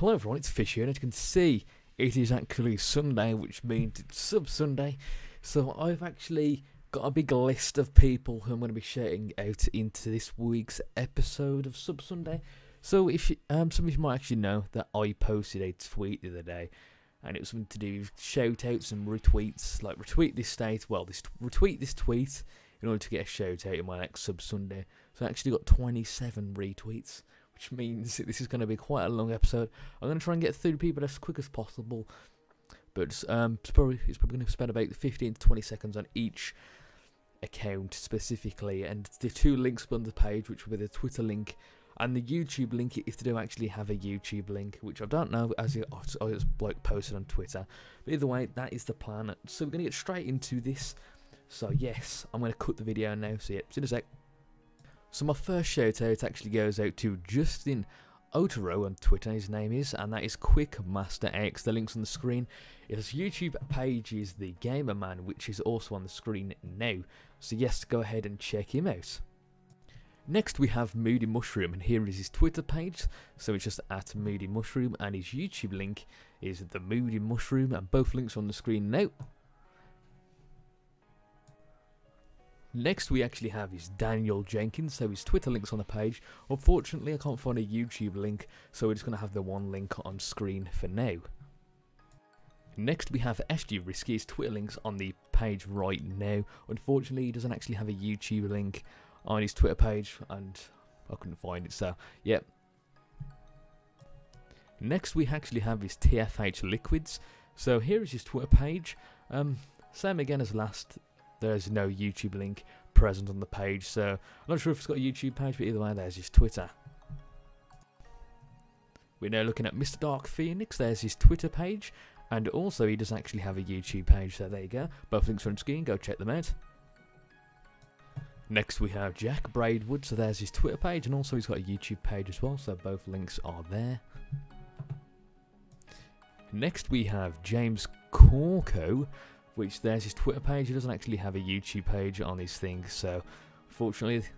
Hello everyone, it's Fish here, and as you can see, it is actually Sunday, which means it's Sub-Sunday. So I've actually got a big list of people who I'm going to be shouting out into this week's episode of Sub-Sunday. So if you, some of you might actually know that I posted a tweet the other day, and it was something to do with shout-outs and retweets, like retweet this tweet in order to get a shout-out in my next Sub-Sunday. So I actually got 27 retweets. Which means this is going to be quite a long episode. I'm going to try and get through people as quick as possible, but it's probably going to spend about 15 to 20 seconds on each account specifically, and the two links on the page, which will be the Twitter link and the YouTube link, if they do actually have a YouTube link, which I don't know, as it's like posted on Twitter. But either way, that is the plan. So we're going to get straight into this. So yes, I'm going to cut the video now. So yeah, see you in a sec. So my first shout out actually goes out to Justin Otero on Twitter, his name is, and that is QuickMasterX. The link's on the screen. His YouTube page is The Gamer Man, which is also on the screen now. So yes, go ahead and check him out. Next we have Moody Mushroom, and here is his Twitter page. So it's just at Moody Mushroom, and his YouTube link is The Moody Mushroom, and both links are on the screen now. Next we actually have is Daniel Jenkins, so his Twitter link's on the page. Unfortunately I can't find a YouTube link, so we're just going to have the one link on screen for now. Next we have SG Risky, his Twitter link's on the page right now. Unfortunately he doesn't actually have a YouTube link on his Twitter page, and I couldn't find it, so yeah. Next we actually have is TFH Liquids, so here is his Twitter page. Same again as last. There's no YouTube link present on the page, so I'm not sure if it's got a YouTube page, but either way, there's his Twitter. We're now looking at Mr. Dark Phoenix. There's his Twitter page, and also he does actually have a YouTube page, so there you go. Both links are on screen, go check them out. Next we have Jack Braidwood, so there's his Twitter page, and also he's got a YouTube page as well, so both links are there. Next we have James Corco, which there's his Twitter page. He doesn't actually have a YouTube page on his thing, so unfortunately he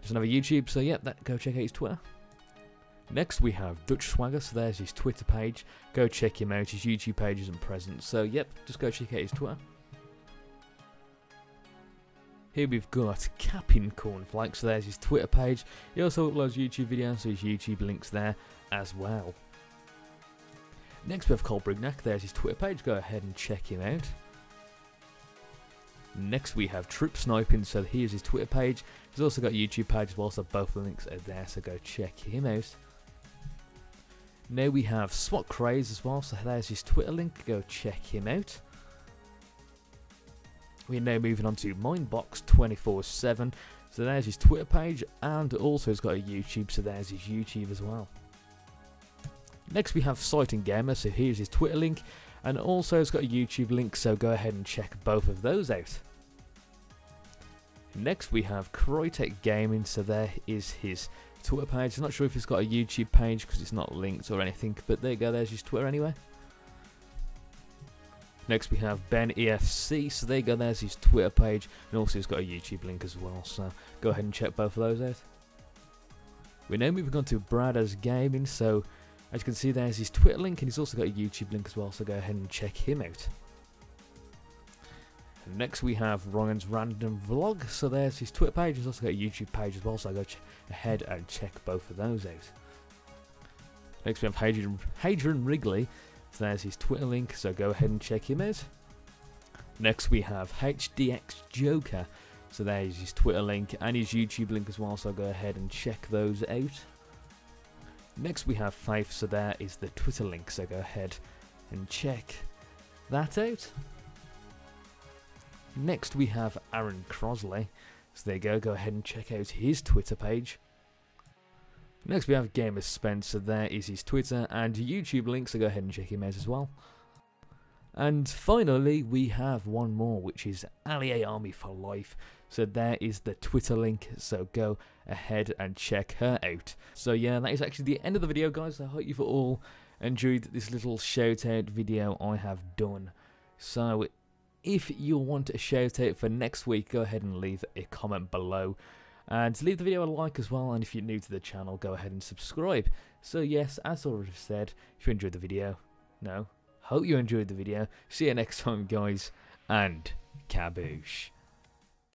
doesn't have a YouTube, so yeah, go check out his Twitter. Next we have Dutch Swagger, so there's his Twitter page, go check him out. His YouTube page isn't present, so yep, just go check out his Twitter. Here we've got Capn Cornflakes, so there's his Twitter page. He also uploads YouTube videos, so his YouTube link's there as well. Next we have Cole Brignac, there's his Twitter page, go ahead and check him out. Next we have Troop Sniping, so here's his Twitter page. He's also got a YouTube page as well, so both links are there, so go check him out. Now we have SWAT Craze as well, so there's his Twitter link, go check him out. We're now moving on to Minebox247, so there's his Twitter page, and also he's got a YouTube, so there's his YouTube as well. Next we have Sighting Gamer, so here's his Twitter link, and also it's got a YouTube link, so go ahead and check both of those out. Next we have CryTec Gaming, so there is his Twitter page. I'm not sure if it's got a YouTube page because it's not linked or anything, but there you go, there's his Twitter anyway. Next we have Ben EFC, so there you go, there's his Twitter page, and also it's got a YouTube link as well, so go ahead and check both of those out. We're now moving on to Braders Gaming, so as you can see, there's his Twitter link, and he's also got a YouTube link as well, so go ahead and check him out. And next we have Ryan's Random Vlog, so there's his Twitter page. He's also got a YouTube page as well, so go ahead and check both of those out. Next we have Hadrian Wrigley, so there's his Twitter link, so go ahead and check him out. Next we have HDX Joker, so there's his Twitter link and his YouTube link as well, so go ahead and check those out. Next we have Fife, so there is the Twitter link, so go ahead and check that out. Next we have Aaron Crosley, so there you go ahead and check out his Twitter page. Next we have Gamer Spencer, there is his Twitter and YouTube link, so go ahead and check him out as well. And finally we have one more, which is Ali A Army for Life, so there is the Twitter link, so go ahead and check her out. So yeah, that is actually the end of the video, guys. I hope you've all enjoyed this little shout out video I have done. So if you want a shout out for next week, go ahead and leave a comment below, And leave the video a like as well, and if you're new to the channel, go ahead and subscribe. So yes, as already said, if you enjoyed the video, hope you enjoyed the video. See you next time, guys, and kaboosh.